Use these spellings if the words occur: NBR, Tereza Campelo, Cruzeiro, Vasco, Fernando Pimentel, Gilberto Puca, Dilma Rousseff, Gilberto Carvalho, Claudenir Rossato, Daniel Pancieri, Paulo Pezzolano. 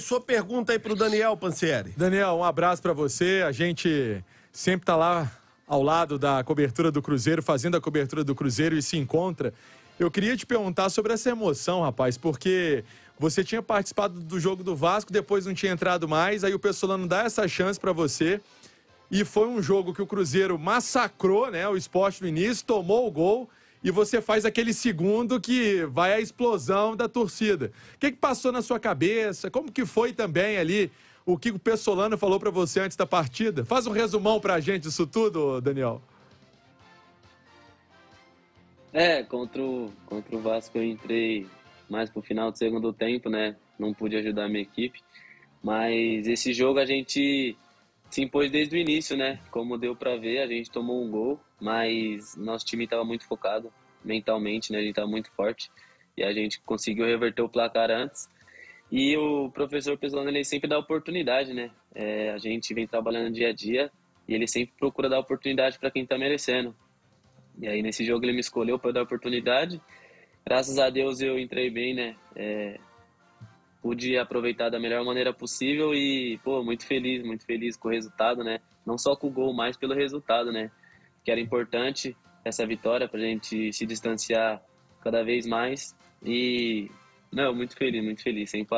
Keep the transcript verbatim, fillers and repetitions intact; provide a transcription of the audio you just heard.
Sua pergunta aí para o Daniel Pancieri. Daniel, um abraço para você. A gente sempre está lá ao lado da cobertura do Cruzeiro, fazendo a cobertura do Cruzeiro e se encontra. Eu queria te perguntar sobre essa emoção, rapaz, porque você tinha participado do jogo do Vasco, depois não tinha entrado mais, aí o Pezzolano dá essa chance para você. E foi um jogo que o Cruzeiro massacrou, né, o Sport no início, tomou o gol e você faz aquele segundo que vai à explosão da torcida. O que que passou na sua cabeça? Como que foi também ali o que o Pezzolano falou para você antes da partida? Faz um resumão pra gente disso tudo, Daniel. É, contra o, contra o Vasco eu entrei mais pro final do segundo tempo, né? Não pude ajudar a minha equipe, mas esse jogo a gente se impôs desde o início, né? Como deu pra ver, a gente tomou um gol, mas nosso time estava muito focado mentalmente, né? A gente estava muito forte e a gente conseguiu reverter o placar antes. E o professor Pezzolano, ele sempre dá oportunidade, né? É, a gente vem trabalhando dia a dia e ele sempre procura dar oportunidade para quem tá merecendo. E aí nesse jogo ele me escolheu para dar oportunidade. Graças a Deus eu entrei bem, né? É... Pude aproveitar da melhor maneira possível e, pô, muito feliz, muito feliz com o resultado, né? Não só com o gol, mas pelo resultado, né? Que era importante essa vitória pra gente se distanciar cada vez mais. E, não, muito feliz, muito feliz, sem palavras.